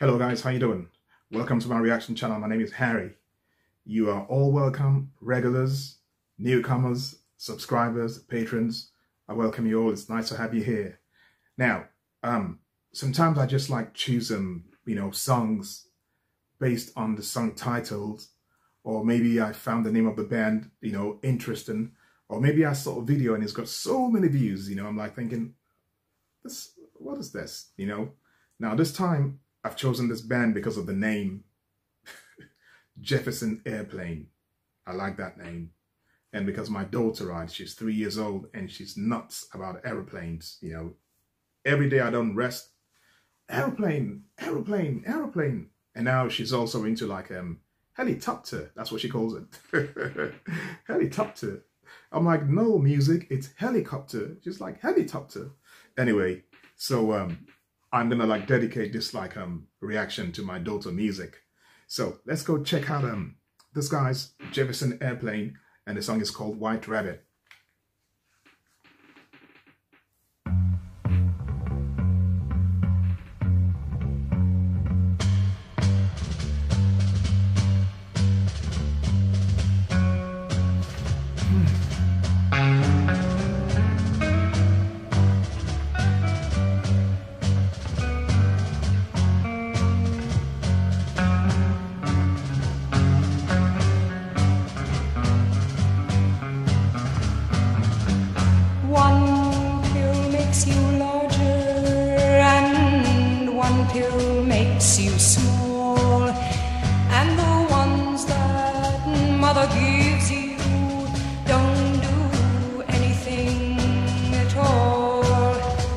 Hello guys, how you doing? Welcome to my reaction channel. My name is Harry. You are all welcome, regulars, newcomers, subscribers, patrons. I welcome you all. It's nice to have you here. Now, sometimes I just like choose songs based on the song titles, or maybe I found the name of the band, interesting, or maybe I saw a video and it's got so many views, I'm like thinking, what is this, Now this time, I've chosen this band because of the name, Jefferson Airplane. I like that name. And because my daughter rides, she's 3 years old and she's nuts about airplanes, Every day I don't rest, airplane, airplane, airplane. And now she's also into like helicopter, that's what she calls it. Helicopter. I'm like, no music, it's helicopter. She's like, helicopter. Anyway, so I'm gonna like dedicate this like reaction to my daughter music. So let's go check out this guy's Jefferson Airplane, and the song is called White Rabbit. Pill makes you small, and the ones that mother gives you don't do anything at all.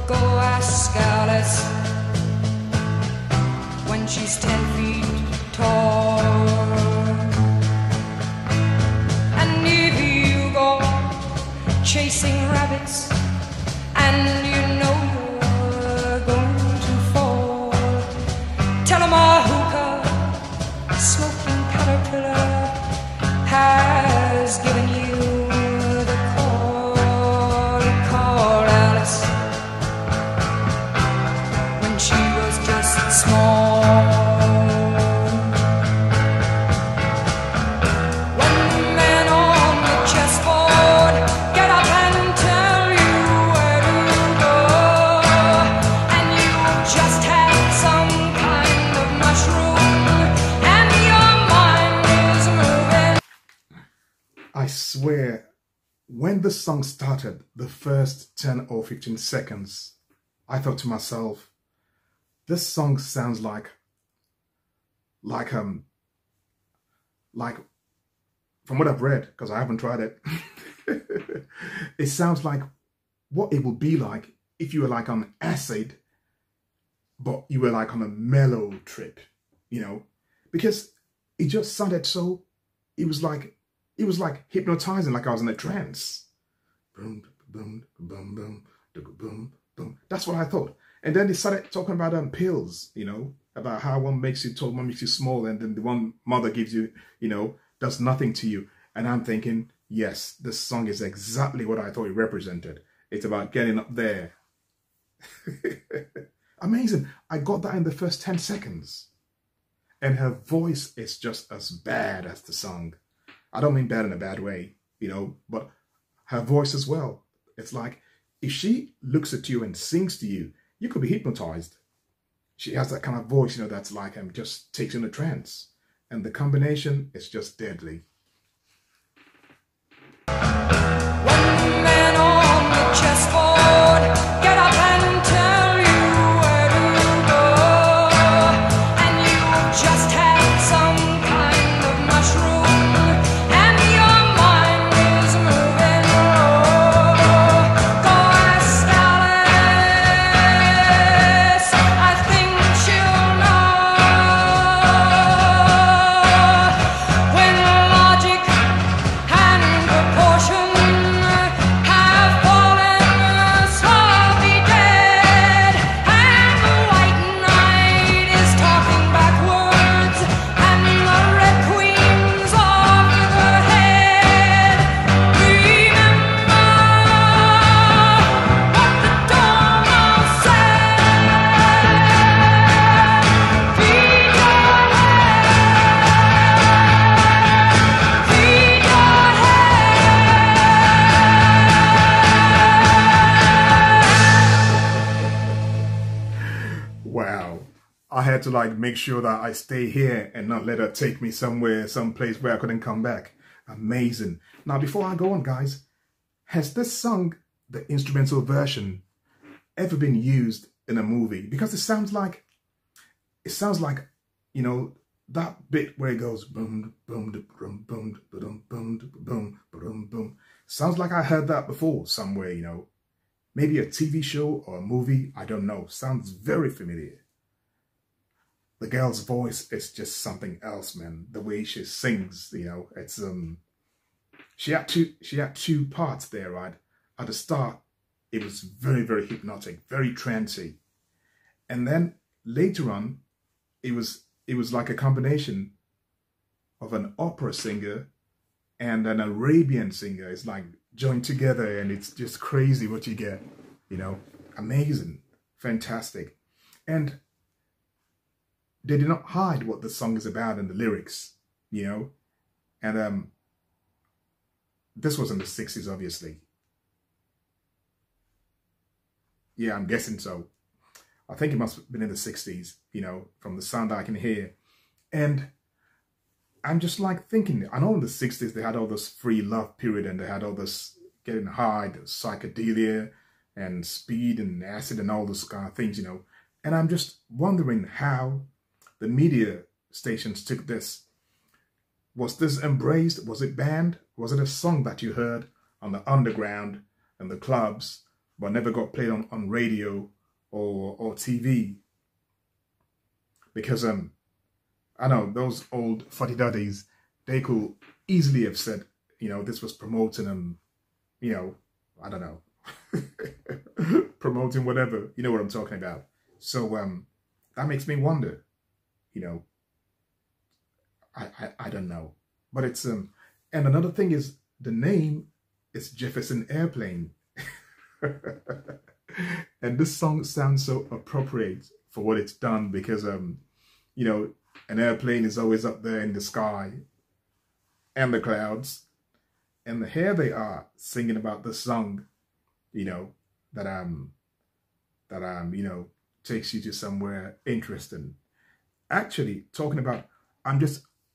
Go ask Alice when she's 10 feet tall. And if you go chasing rabbits and you know has given you the call. Call Alice when she was just small. One man on the chessboard, get up and tell you where to go, and you just had some kind of mushroom. I swear, when the song started, the first 10 or 15 seconds, I thought to myself, this song sounds like from what I've read, because I haven't tried it, it sounds like what it would be like if you were like on acid, but you were like on a mellow trip, because it just sounded so, it was like hypnotizing, like I was in a trance. Boom, boom, boom, boom, boom, boom. That's what I thought. And then they started talking about pills, about how one makes you tall, one makes you small, and then the one mother gives you, does nothing to you. And I'm thinking, yes, this song is exactly what I thought it represented. It's about getting up there. Amazing. I got that in the first 10 seconds. And her voice is just as bad as the song. I don't mean bad in a bad way, but her voice as well. It's like, if she looks at you and sings to you, you could be hypnotized. She has that kind of voice, that's like, just takes you in a trance. And the combination is just deadly. One man on the chessboard, get up and tell you where to go, and you just had some kind of mushroom. I had to like make sure that I stay here and not let her take me somewhere, someplace where I couldn't come back. Amazing. Now, before I go on, guys, has this song, the instrumental version, ever been used in a movie? Because it sounds like, you know, that bit where it goes boom, boom, boom, boom, boom, boom, boom, boom, boom. Sounds like I heard that before somewhere, you know. Maybe a TV show or a movie, I don't know. Sounds very familiar. The girl's voice is just something else, man. The way she sings, you know, it's she had two parts there, right? At the start, it was very, very hypnotic, very trancy. And then later on, it was like a combination of an opera singer and an Arabian singer. It's like joined together, and it's just crazy what you get, you know. Amazing, fantastic. And they did not hide what the song is about in the lyrics, you know. And this was in the 60s, obviously. Yeah, I'm guessing so. I think it must have been in the 60s, you know, from the sound I can hear. And I'm just like thinking, I know in the 60s they had all this free love period, and they had all this getting high, the psychedelia and speed and acid and all those kind of things, you know. And I'm just wondering how the media stations took this. Was this embraced? Was it banned? Was it a song that you heard on the underground and the clubs, but never got played on radio or TV? Because I know those old fuddy duddies, they could easily have said, you know, this was promoting them, you know, I don't know, promoting whatever, you know what I'm talking about. So that makes me wonder, you know, I don't know. But it's, and another thing is the name is Jefferson Airplane. And this song sounds so appropriate for what it's done, because, you know, an airplane is always up there in the sky and the clouds. And here they are singing about the song, you know, that you know, takes you to somewhere interesting. Actually, talking about,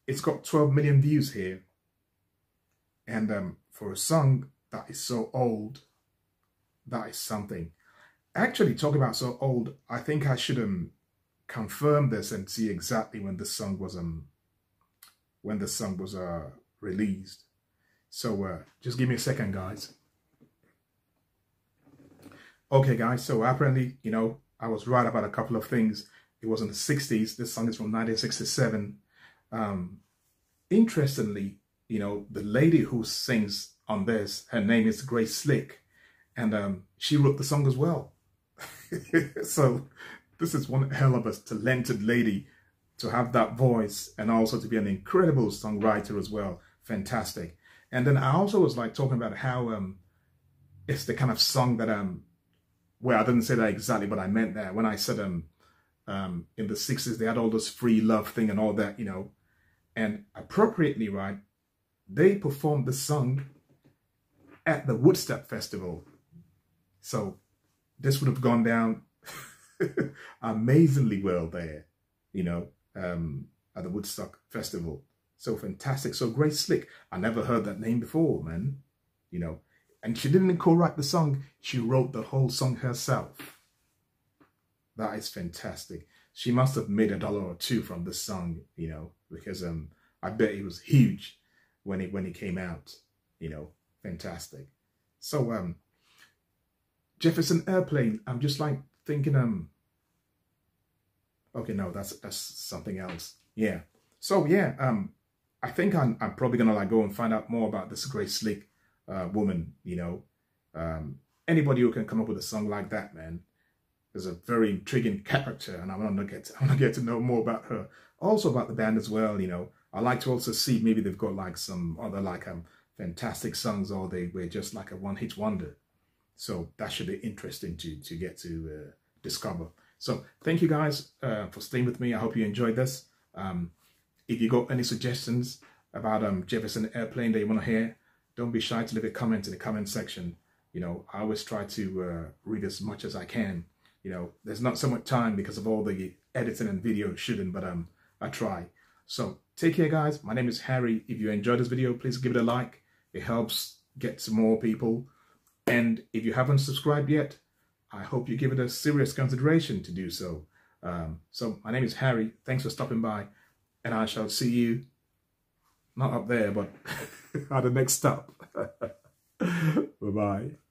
it's got 12 million views here. And for a song that is so old, that is something. Actually, talking about so old, I think I should confirm this and see exactly when the song was released. So just give me a second, guys. Okay, guys. So apparently, you know, I was right about a couple of things. It was in the 60s. This song is from 1967. Interestingly, you know, the lady who sings on this, her name is Grace Slick, and she wrote the song as well. So this is one hell of a talented lady to have that voice, and also to be an incredible songwriter as well. Fantastic. And then I also was like talking about how it's the kind of song that well, I didn't say that exactly, but I meant that when I said in the 60s they had all this free love thing and all that, you know. And appropriately, right, they performed the song at the Woodstock festival. So this would have gone down amazingly well there, you know, at the Woodstock festival. So fantastic. So Grace Slick, I never heard that name before, man, you know. And she didn't co-write the song, she wrote the whole song herself. That is fantastic. She must have made $1 or $2 from this song, you know, because I bet it was huge when it came out, you know. Fantastic. So Jefferson Airplane, I'm just like thinking okay, no, that's something else. Yeah. So yeah, I think I'm probably gonna like go and find out more about this Grace Slick woman, you know. Anybody who can come up with a song like that, man, is a very intriguing character, and I wanna get to know more about her. Also about the band as well, you know. I like to also see maybe they've got like some other like fantastic songs, or they were just like a one-hit wonder. So that should be interesting to get to discover. So thank you guys for staying with me. I hope you enjoyed this. If you got any suggestions about Jefferson Airplane that you want to hear, don't be shy to leave a comment in the comment section. You know, I always try to read as much as I can. You know, there's not so much time because of all the editing and video shooting, but I try. So take care, guys. My name is Harry. If you enjoyed this video, please give it a like. It helps get some more people. And if you haven't subscribed yet, I hope you give it a serious consideration to do so. So my name is Harry. Thanks for stopping by, and I shall see you not up there, but at the next stop. Bye-bye.